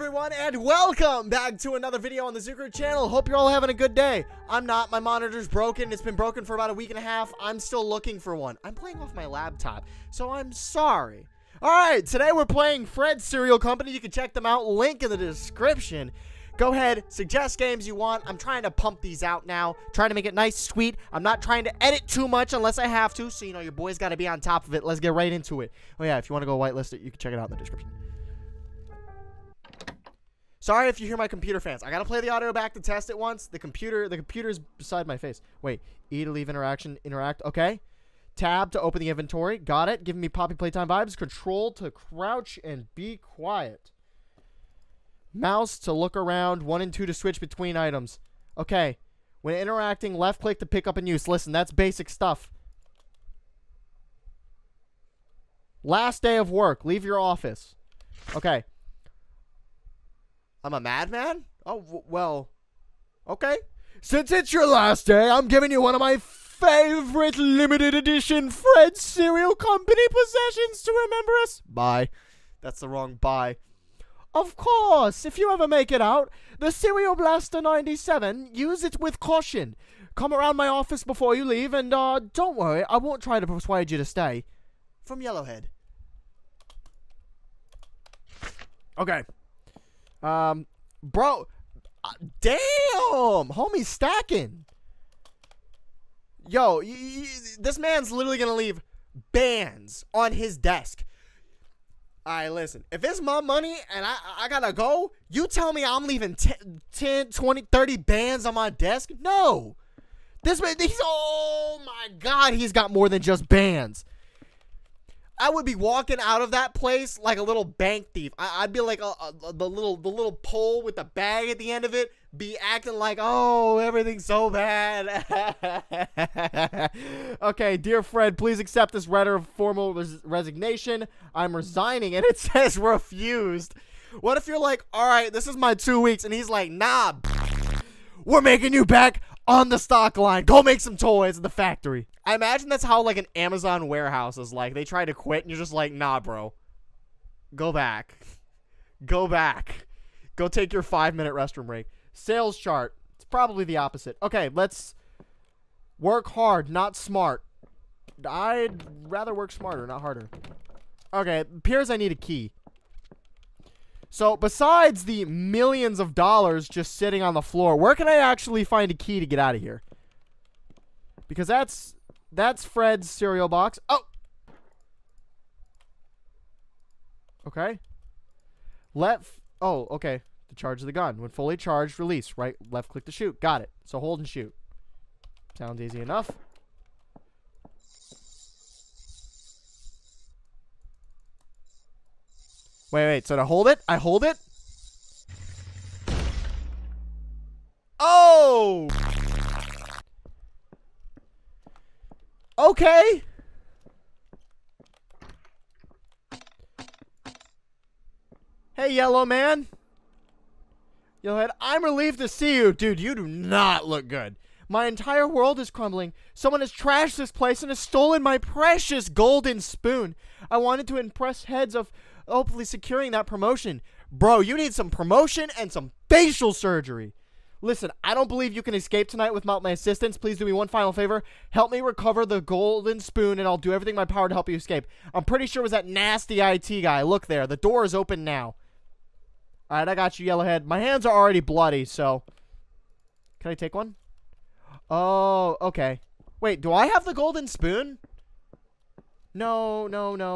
everyone, and welcome back to another video on the Zucker channel. Hope you're all having a good day. I'm not. My monitor's broken. It's been broken for about a week and a half. I'm still looking for one. I'm playing off my laptop, so I'm sorry. All right, today we're playing Fred's Cereal Company. You can check them out. Link in the description. Go ahead, suggest games you want. I'm trying to pump these out now, trying to make it nice, sweet. I'm not trying to edit too much unless I have to, so you know your boy's got to be on top of it. Let's get right into it. Oh yeah, if you want to go whitelist it, you can check it out in the description. Sorry if you hear my computer fans. I got to play the audio back to test it once. The computer's beside my face. Wait, E to leave interaction, interact, okay. Tab to open the inventory, got it. Giving me Poppy Playtime vibes. Control to crouch and be quiet. Mouse to look around, 1 and 2 to switch between items. Okay, when interacting, left click to pick up and use. Listen, that's basic stuff. Last day of work, leave your office. Okay. I'm a madman? Oh, well, okay. Since it's your last day, I'm giving you one of my favorite limited edition Fred's Cereal Company possessions to remember us. Bye. That's the wrong bye. Of course, if you ever make it out, the Cereal Blaster 97, use it with caution. Come around my office before you leave, and don't worry, I won't try to persuade you to stay. From Yellowhead. Okay. Bro, damn, homie stacking. Yo, this man's literally gonna leave bands on his desk. All right, listen, if it's my money and I gotta go, you tell me I'm leaving 10, 20, 30 bands on my desk? No. This man, he's, oh my God, he's got more than just bands. I would be walking out of that place like a little bank thief. I'd be like the little pole with the bag at the end of it, be acting like, oh, everything's so bad. Okay, dear Fred, please accept this letter of formal resignation. I'm resigning, and it says refused. What if you're like, all right, this is my 2 weeks, and he's like, nah, we're making you back on the stock line. Go make some toys at the factory. I imagine that's how like an Amazon warehouse is like. They try to quit and you're just like, nah, bro. Go back. Go back. Go take your 5-minute restroom break. Sales chart. It's probably the opposite. Okay, let's work hard, not smart. I'd rather work smarter, not harder. Okay, it appears I need a key. So, besides the millions of dollars just sitting on the floor, where can I actually find a key to get out of here? Because that's Fred's cereal box. Oh! Okay. Okay. To charge the gun. When fully charged, release. Right, left click to shoot. Got it. So, hold and shoot. Sounds easy enough. Wait, so to hold it, I hold it. Oh! Okay! Hey, yellow man. Yellowhead, I'm relieved to see you. Dude, you do not look good. My entire world is crumbling. Someone has trashed this place and has stolen my precious golden spoon. I wanted to impress heads of... hopefully securing that promotion. Bro, you need some promotion and some facial surgery. Listen, I don't believe you can escape tonight without my assistance. Please do me one final favor. Help me recover the golden spoon and I'll do everything in my power to help you escape. I'm pretty sure it was that nasty IT guy. Look there. The door is open now. All right, I got you, Yellowhead. My hands are already bloody, so... can I take one? Oh, okay. Wait, do I have the golden spoon? No.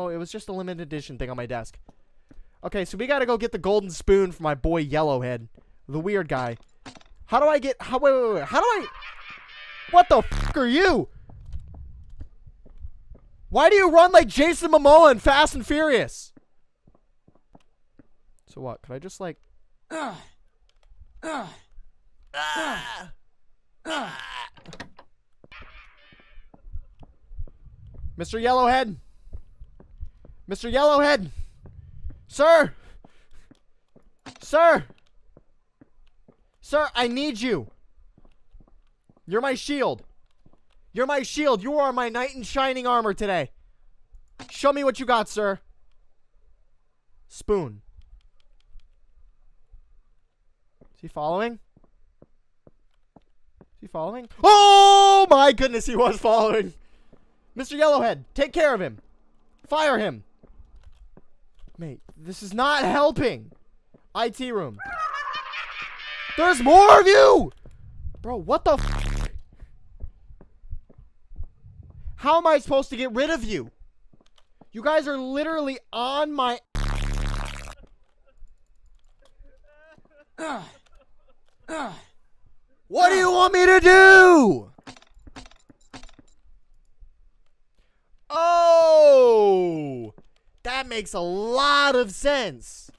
It was just a limited edition thing on my desk. Okay, so we gotta go get the golden spoon for my boy Yellowhead, the weird guy. How do I get... Wait. How do I... What the f*** are you? Why do you run like Jason Momoa in Fast and Furious? So what? Could I just like... Mr. Yellowhead. Mr. Yellowhead. Sir. Sir. Sir, I need you. You're my shield. You're my shield. You are my knight in shining armor today. Show me what you got, sir. Spoon. he following? Is he following? Oh my goodness, he was following. Mr. Yellowhead, take care of him. Fire him. Mate, this is not helping. IT room. There's more of you! Bro, what the f? How am I supposed to get rid of you? You guys are literally on my What do you want me to do? Oh, that makes a lot of sense.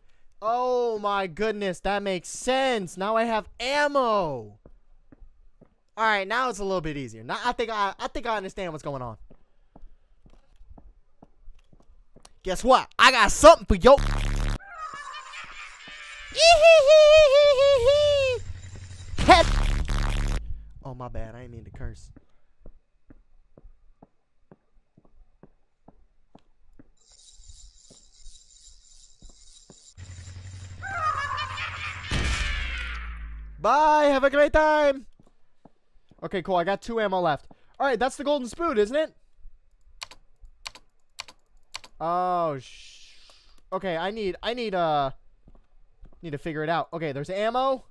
Oh my goodness, that makes sense. Now I have ammo. All right, now it's a little bit easier. Now I think I understand what's going on. Guess what? I got something for yo. Oh my bad, I didn't mean to curse. Bye, have a great time. Okay, cool, I got 2 ammo left. All right, that's the golden spoon, isn't it? Oh, okay, I need to figure it out. Okay, there's ammo.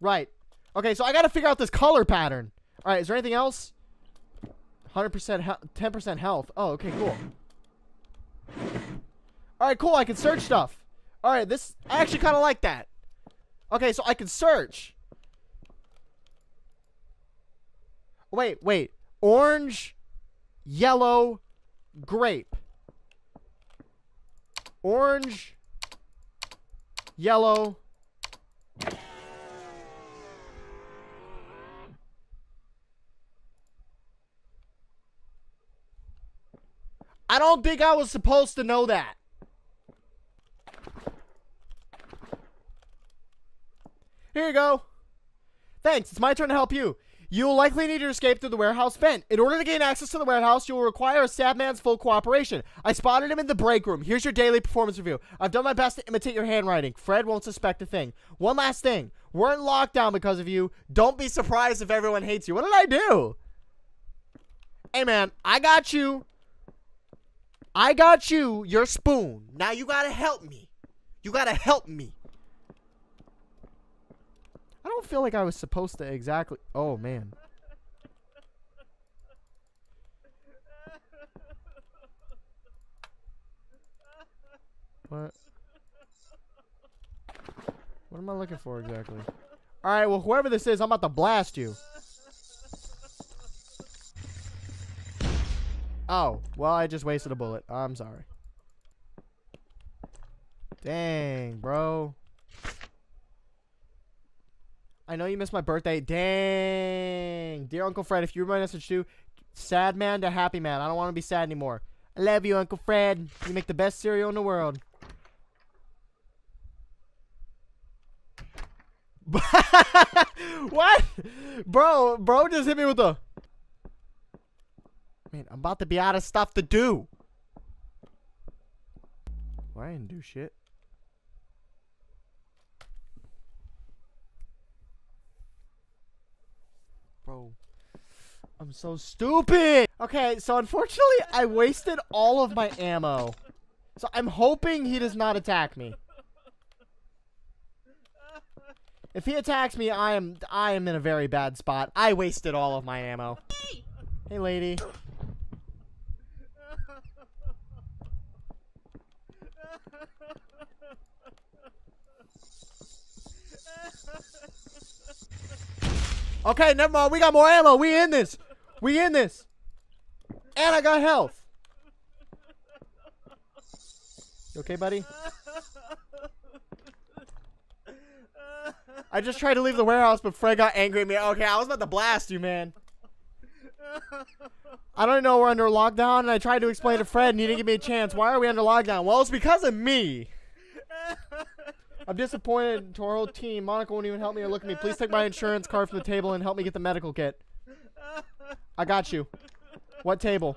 Right. Okay, so I gotta figure out this color pattern. All right, is there anything else? 100%, 10% health. Oh, okay, cool. All right, cool, I can search stuff. All right, this, I actually kind of like that. Okay, so I can search. Wait, wait. Orange, yellow, grape. Orange, yellow. I don't think I was supposed to know that. Here you go. Thanks, it's my turn to help you. You will likely need to escape through the warehouse vent. In order to gain access to the warehouse, you will require a stab man's full cooperation. I spotted him in the break room. Here's your daily performance review. I've done my best to imitate your handwriting. Fred won't suspect a thing. One last thing. We're in lockdown because of you. Don't be surprised if everyone hates you. What did I do? Hey man, I got you. I got you your spoon. Now you gotta help me. You gotta help me. I don't feel like I was supposed to exactly. Oh, man. What? What am I looking for exactly? All right, well, whoever this is, I'm about to blast you. Oh, well, I just wasted a bullet. I'm sorry. Dang, bro. I know you missed my birthday. Dang. Dear Uncle Fred, if you read my message too, sad man to happy man. I don't want to be sad anymore. I love you, Uncle Fred. You make the best cereal in the world. What? Bro, bro just hit me with a... Man, I'm about to be out of stuff to do. Well, I didn't do shit. Bro, I'm so stupid. Okay, so unfortunately, I wasted all of my ammo. So I'm hoping he does not attack me. If he attacks me, I am in a very bad spot. I wasted all of my ammo. Hey, hey lady. Okay, never mind. We got more ammo. We in this. We in this. And I got health. You okay, buddy? I just tried to leave the warehouse, but Fred got angry at me. Okay, I was about to blast you, man. I don't know, we're under lockdown, and I tried to explain to Fred, and he didn't give me a chance. Why are we under lockdown? Well, it's because of me. I'm disappointed to our whole team. Monica won't even help me or look at me. Please take my insurance card from the table and help me get the medical kit. I got you. What table?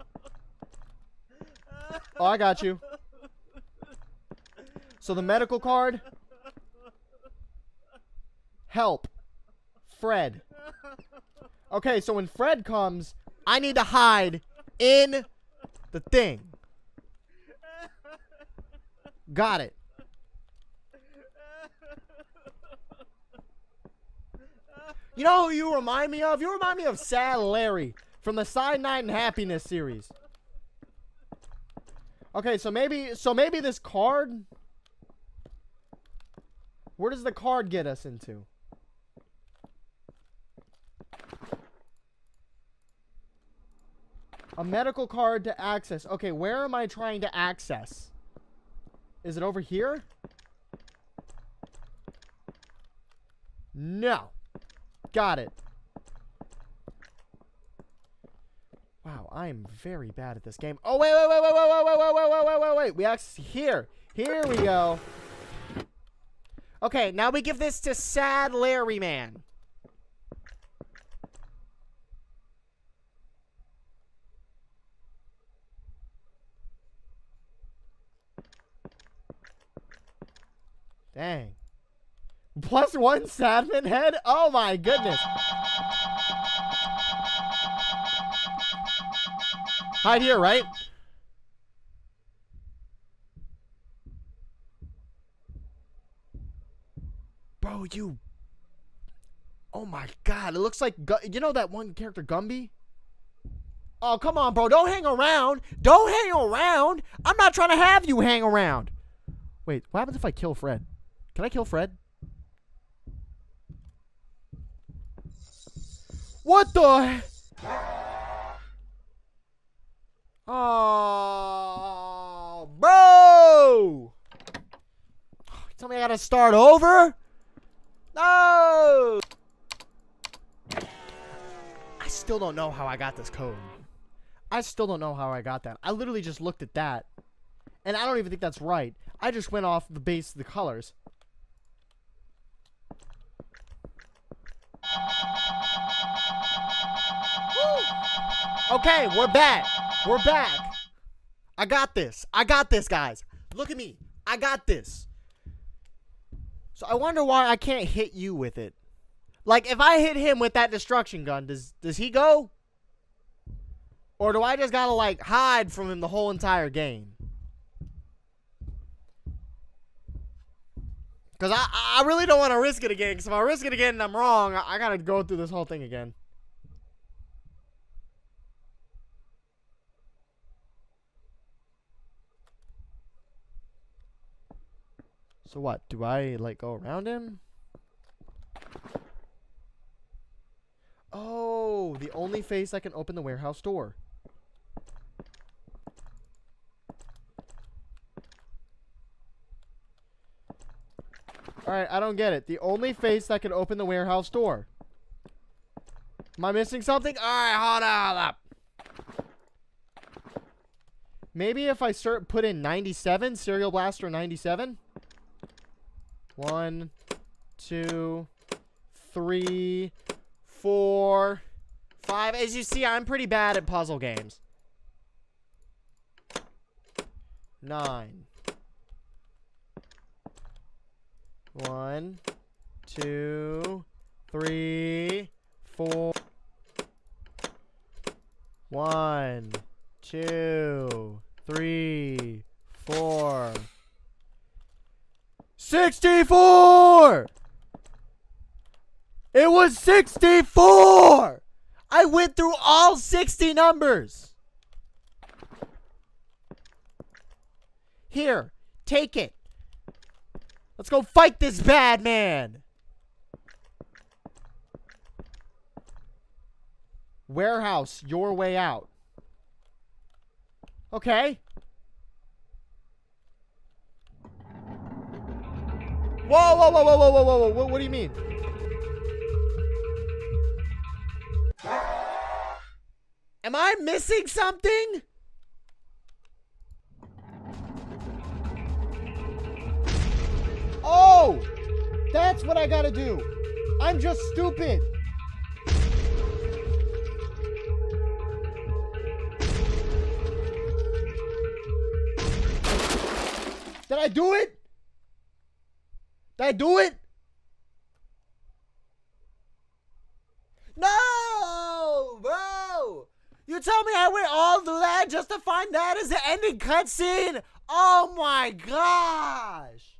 Oh, I got you. So the medical card Help. Fred. Okay, so when Fred comes, I need to hide in the thing. Got it. You know who you remind me of? You remind me of Sad Larry from the Side Night and Happiness series. Okay, so maybe this card. Where does the card get us into? A medical card to access. Okay, where am I trying to access? Is it over here? No. Got it. Wow, I am very bad at this game. Oh, wait. We actually, here we go. Okay, now we give this to Sad Larry Man. Dang. +1 Sadman head? Oh my goodness. Hide here, right? Bro, you... Oh my god, it looks like... You know that one character, Gumby? Oh, come on, bro. Don't hang around. Don't hang around. I'm not trying to have you hang around. Wait, what happens if I kill Fred? Can I kill Fred? What the... Oh, bro! Tell me I gotta start over? No! I still don't know how I got this code. I still don't know how I got that. I literally just looked at that. And I don't even think that's right. I just went off the base of the colors. Woo! Okay, we're back. We're back. I got this. I got this, guys. Look at me. I got this. So I wonder why I can't hit you with it. Like, if I hit him with that destruction gun, does he go? Or do I just gotta, like, hide from him the whole entire game? Because I really don't want to risk it again. Because if I risk it again and I'm wrong, I gotta go through this whole thing again. So what, do I, like, go around him? Oh, the only face that can open the warehouse door. Alright, I don't get it. The only face that can open the warehouse door. Am I missing something? Alright, hold on up. Maybe if I put in 97, Cereal Blaster 97... 1, 2, 3, 4, 5. As you see, I'm pretty bad at puzzle games. 9. 1, 2, 3, 4. 1, 2, 3, 4. 64! It was 64! I went through all 60 numbers! Here, take it. Let's go fight this bad man! Warehouse, your way out. Okay. Whoa, what do you mean? Am I missing something? Oh! That's what I gotta do. I'm just stupid. Did I do it? Did I do it? You tell me I went all through that just to find that as the ending cutscene? Oh my gosh.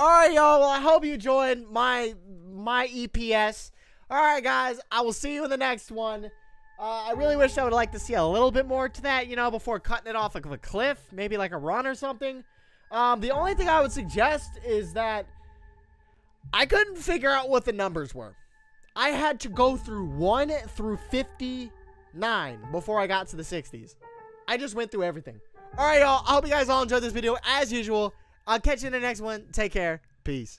Alright, y'all. Well, I hope you enjoyed my EPS. Alright, guys. I will see you in the next one. I really wish I would like to see a little bit more to that, you know, before cutting it off like a cliff. Maybe like a run or something. The only thing I would suggest is that I couldn't figure out what the numbers were. I had to go through 1 through 59 before I got to the 60s. I just went through everything. All right, y'all. I hope you guys all enjoyed this video. As usual, I'll catch you in the next one. Take care. Peace.